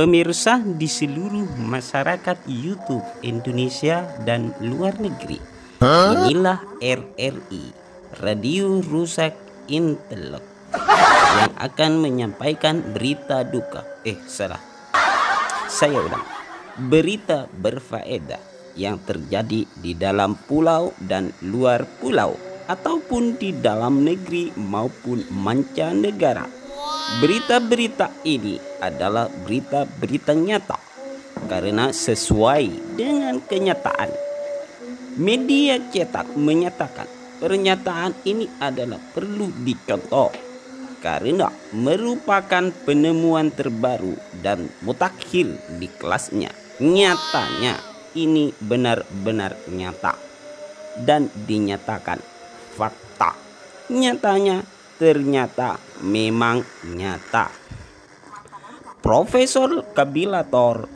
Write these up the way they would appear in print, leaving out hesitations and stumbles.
pemirsa di seluruh masyarakat YouTube Indonesia dan luar negeri. Inilah RRI, Radio Rusak Intelek, yang akan menyampaikan berita duka. Berita berfaedah yang terjadi di dalam pulau dan luar pulau, ataupun di dalam negeri maupun mancanegara. Berita-berita ini adalah berita-berita nyata karena sesuai dengan kenyataan. Media cetak menyatakan pernyataan ini adalah perlu dicontoh karena merupakan penemuan terbaru dan mutakhir di kelasnya. Nyatanya ini benar-benar nyata dan dinyatakan fakta. Nyatanya ternyata memang nyata. Profesor Kabilator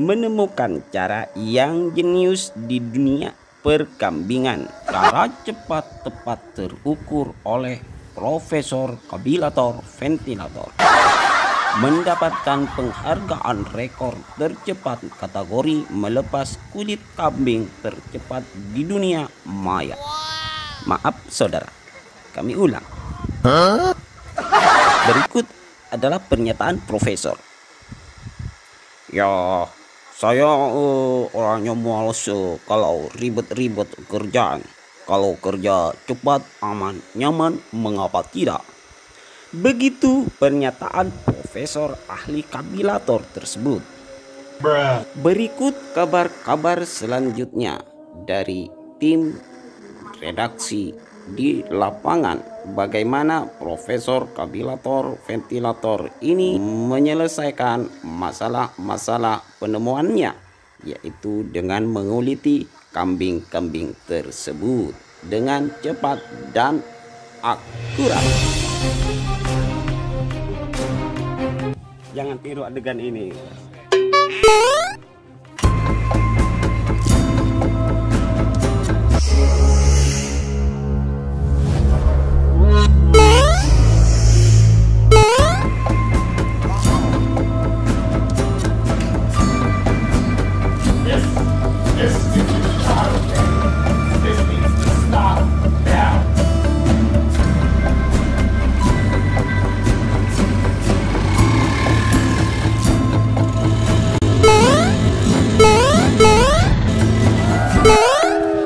menemukan cara yang jenius di dunia perkambingan. Cara cepat tepat terukur oleh Profesor Kabilator Ventilator, mendapatkan penghargaan rekor tercepat kategori melepas kulit kambing tercepat di dunia maya. Maaf saudara, kami ulang. Berikut adalah pernyataan profesor. Ya, saya orangnya malas kalau ribet-ribet kerjaan. Kalau kerja cepat, aman, nyaman, mengapa tidak? Begitu pernyataan profesor ahli kabilator tersebut. Berikut kabar-kabar selanjutnya dari tim redaksi di lapangan, bagaimana Profesor Kabilator Ventilator ini menyelesaikan masalah-masalah penemuannya, yaitu dengan menguliti kambing-kambing tersebut dengan cepat dan akurat. Jangan tiru adegan ini.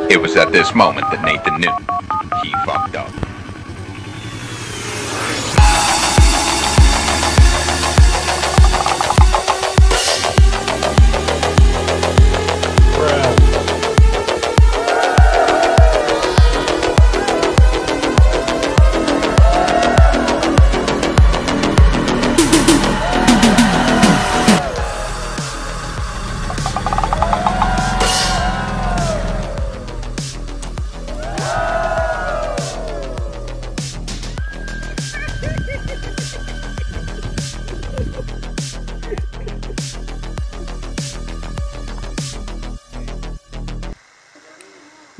It was at this moment that Nathan knew he fucked up.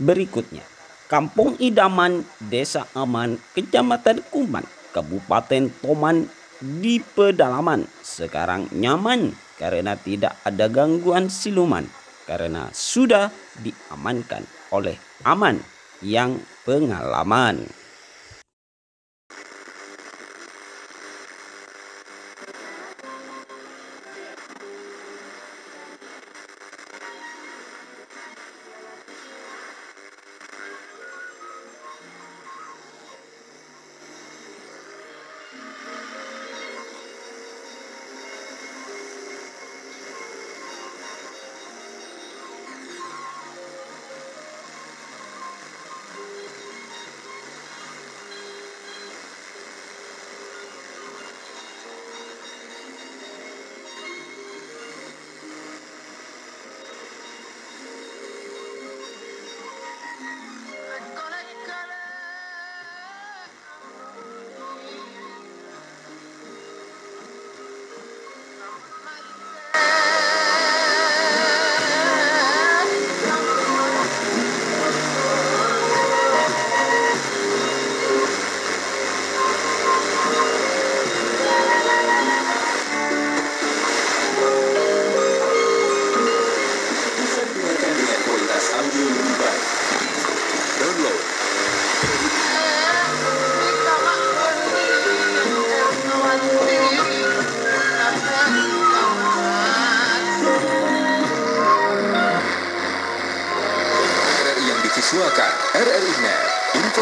Berikutnya, Kampung Idaman, Desa Aman, Kecamatan Kuman, Kabupaten Toman, di pedalaman sekarang nyaman karena tidak ada gangguan siluman, karena sudah diamankan oleh Aman yang pengalaman.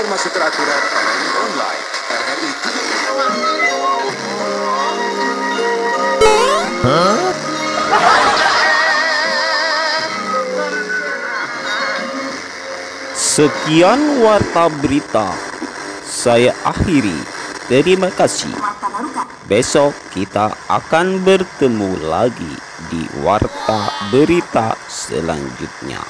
informasi terakurat RRI Online, RRI TV. Sekian warta berita, saya akhiri. Terima kasih. Besok kita akan bertemu lagi di warta berita selanjutnya.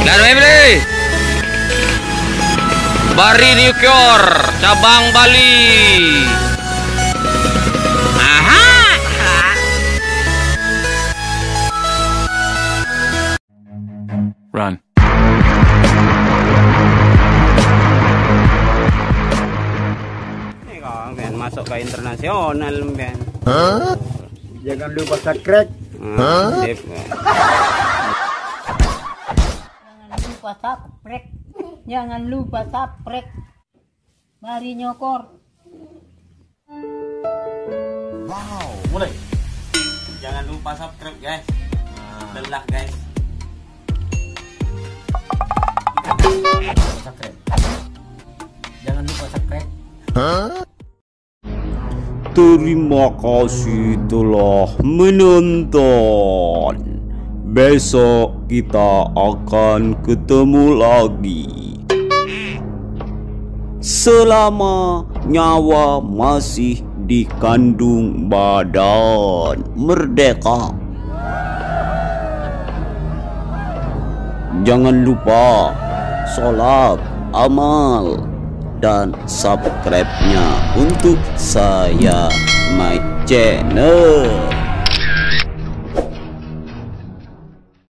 Dan memilih Barr_Newcore cabang Bali. Aha. Run. Masuk ke internasional, men. Jangan lupa subscribe. Jangan lupa subscribe. Jangan lupa subscribe. Barr_Newcore. Wow, mulai. Jangan lupa subscribe, guys. Belah, guys. Subscribe. Jangan lupa subscribe. Terima kasih telah menonton. Besok kita akan ketemu lagi. Selama nyawa masih di kandung badan, merdeka. Jangan lupa sholat, amal, dan subscribe-nya untuk saya, my channel.